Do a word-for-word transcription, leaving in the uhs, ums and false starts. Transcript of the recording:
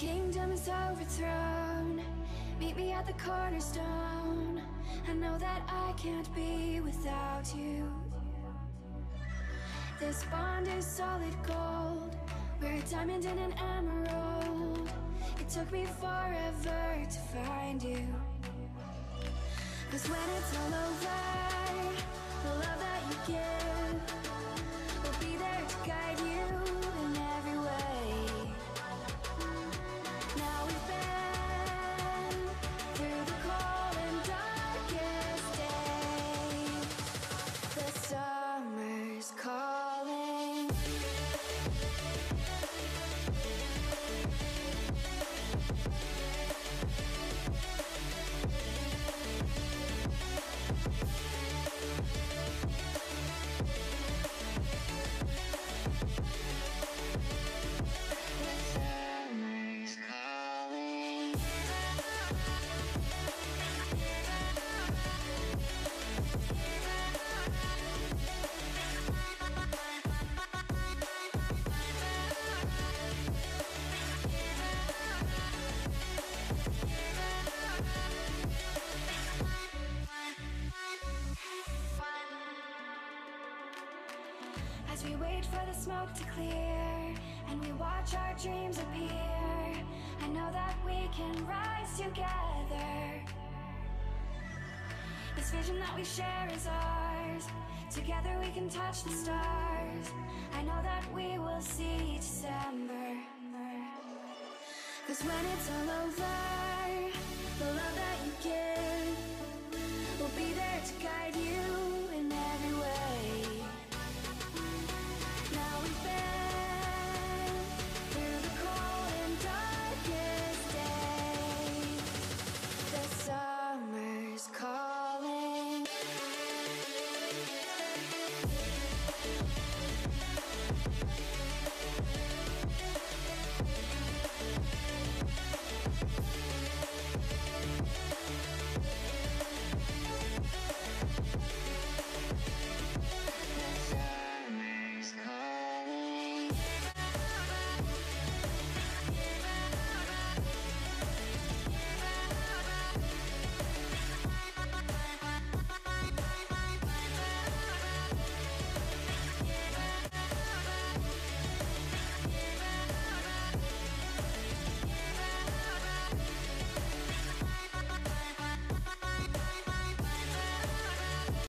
kingdom is overthrown, meet me at the cornerstone. I know that I can't be without you. This bond is solid gold, we're a diamond and an emerald. It took me forever to find you. Cause when it's all over, the love that you give will be there to guide you in every way. Now we've been through the cold and darkest days. The summer's calling. Smoke to clear, and we watch our dreams appear. I know that we can rise together. This vision that we share is ours. Together we can touch the stars. I know that we will see December. Cause when it's all over, the love that you give